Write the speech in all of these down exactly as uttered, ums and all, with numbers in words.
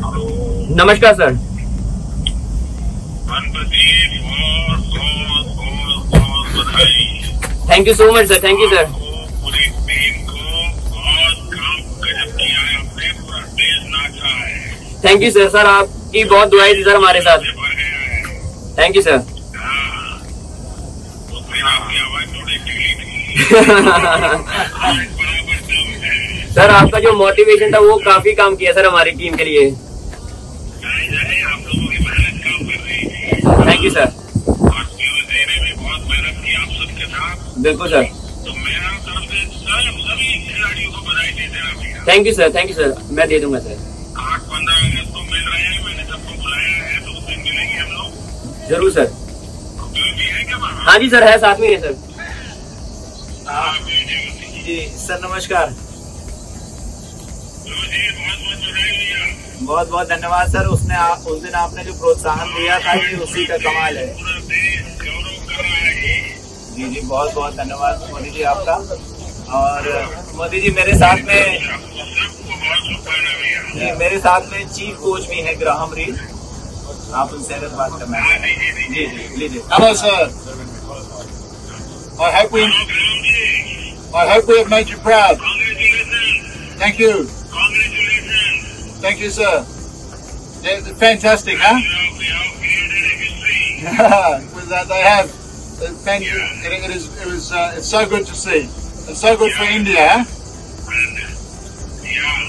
नमस्कार sir. Thank you so much sir. Thank you sir. पूरी team को बहुत काम गजब किया है आपने, पूरा देश नाचा है। Thank you sir. सर आपकी बहुत दुआएं थी सर हमारे साथ। Thank you sir. आपकी आवाज थोड़ी टिकली थी सर। आपका जो मोटिवेशन था वो काफी काम किया सर हमारी टीम के लिए। आप लोगों की मेहनत काम कर रही है। Thank you sir. और न्यूज देने में बहुत मेहनत की आप सबके साथ। बिल्कुल सर। तो मैं आप तरफ से सर सभी खिलाड़ियों को बधाई देते हैं। Thank you sir. Thank you sir. मैं दे दूंगा सर। आठ पंद्रह अगस्त को मिल रहे हैं, मैंने सबको बुलाया है, तो उस दिन मिलेंगे हम लोग जरूर सर। ड्यूटी है क्या? हाँ जी सर है, साथ में है सर। जी सर नमस्कार। बहुत बहुत धन्यवाद सर। उसने आप उस दिन आपने जो प्रोत्साहन दिया था कि उसी का कमाल है। जी जी बहुत बहुत धन्यवाद मोदी जी आपका। और मोदी जी मेरे साथ में जी मेरे साथ में चीफ कोच भी है ग्राहम रीड। आप उनसे बात करना है। जी जी लीजिए। Hello sir. I hope we I hope we have made you proud. Thank you. Congratulations. Thank you, sir. They're fantastic, huh? Yeah, that they have. Thank you. It is. It was. Uh, it's so good to see. It's so good yeah. for India. Huh? Yeah.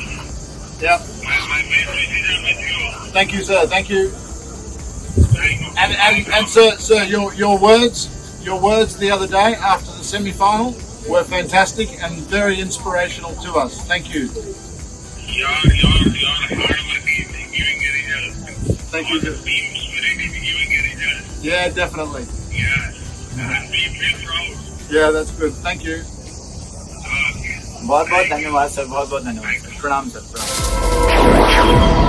Yeah. My, my message is with you. Thank you, sir. Thank you. Thank you. And and and sir, sir, your your words, your words the other day after the semi-final. Were fantastic and very inspirational to us. Thank you. Your, your, your hard work is giving a result. Thank you. The team spirit is giving a result. Yeah, definitely. Yeah, and we feel proud. Yeah, that's good. Thank you. बहुत बहुत धन्यवाद sir. बहुत बहुत धन्यवाद। प्रणाम sir.